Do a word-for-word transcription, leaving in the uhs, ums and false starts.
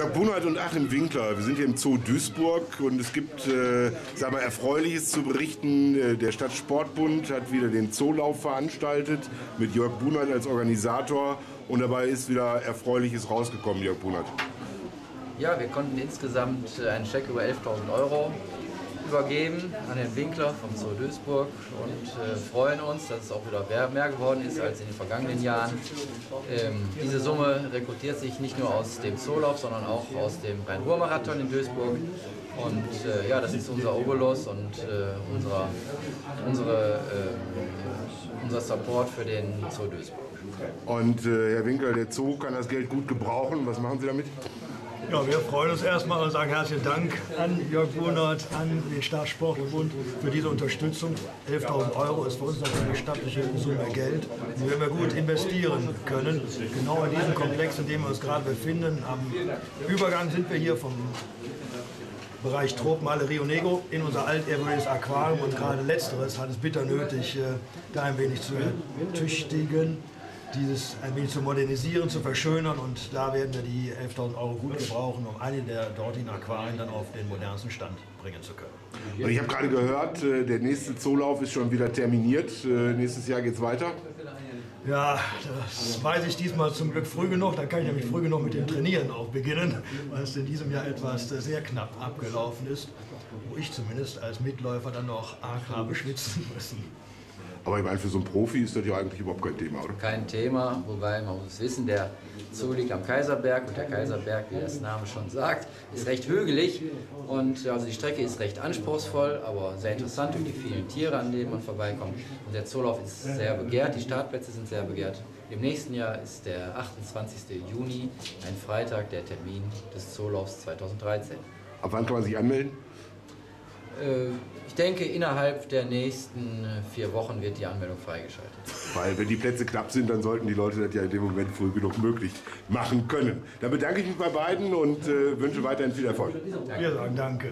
Jörg Bunert und Achim Winkler. Wir sind hier im Zoo Duisburg und es gibt äh, sag mal, Erfreuliches zu berichten. Der Stadtsportbund hat wieder den Zoolauf veranstaltet mit Jörg Bunert als Organisator und dabei ist wieder Erfreuliches rausgekommen, Jörg Bunert. Ja, wir konnten insgesamt einen Scheck über elftausend Euro übergeben an den Winkler vom Zoo Duisburg und äh, freuen uns, dass es auch wieder mehr, mehr geworden ist als in den vergangenen Jahren. Ähm, diese Summe rekrutiert sich nicht nur aus dem Zoolauf, sondern auch aus dem Rhein-Ruhr-Marathon in Duisburg. Und äh, ja, das ist unser Obolus und äh, unser, unsere, äh, unser Support für den Zoo Duisburg. Und äh, Herr Winkler, der Zoo kann das Geld gut gebrauchen. Was machen Sie damit? Ja, wir freuen uns erstmal und sagen herzlichen Dank an Jörg Bunert, an den Stadtsportbund für diese Unterstützung. elftausend Euro ist für uns natürlich eine stattliche Summe Geld, die wir gut investieren können. Genau in diesem Komplex, in dem wir uns gerade befinden. Am Übergang sind wir hier vom Bereich Tropenhalle Rio Negro in unser altehrwürdiges Aquarium. Und gerade Letzteres hat es bitter nötig, da ein wenig zu tüchtigen, dieses ein wenig zu modernisieren, zu verschönern, und da werden wir die elftausend Euro gut gebrauchen, um eine der dortigen Aquarien dann auf den modernsten Stand bringen zu können. Und ich habe gerade gehört, der nächste Zoolauf ist schon wieder terminiert. Nächstes Jahr geht es weiter. Ja, das weiß ich diesmal zum Glück früh genug. Da kann ich nämlich früh genug mit dem Trainieren auch beginnen, weil es in diesem Jahr etwas sehr knapp abgelaufen ist, wo ich zumindest als Mitläufer dann noch arg habe schwitzen müssen. Aber ich meine, für so einen Profi ist das ja eigentlich überhaupt kein Thema, oder? Kein Thema, wobei man muss wissen, der Zoo liegt am Kaiserberg und der Kaiserberg, wie das Name schon sagt, ist recht hügelig und also die Strecke ist recht anspruchsvoll, aber sehr interessant durch die vielen Tiere, an denen man vorbeikommt. Und der Zoolauf ist sehr begehrt, die Startplätze sind sehr begehrt. Im nächsten Jahr ist der achtundzwanzigste Juni, ein Freitag, der Termin des Zoolaufs zweitausenddreizehn. Ab wann kann man sich anmelden? Ich denke, innerhalb der nächsten vier Wochen wird die Anmeldung freigeschaltet. Weil wenn die Plätze knapp sind, dann sollten die Leute das ja in dem Moment früh genug möglich machen können. Dann bedanke ich mich bei beiden und äh, wünsche weiterhin viel Erfolg. Danke. Wir sagen danke.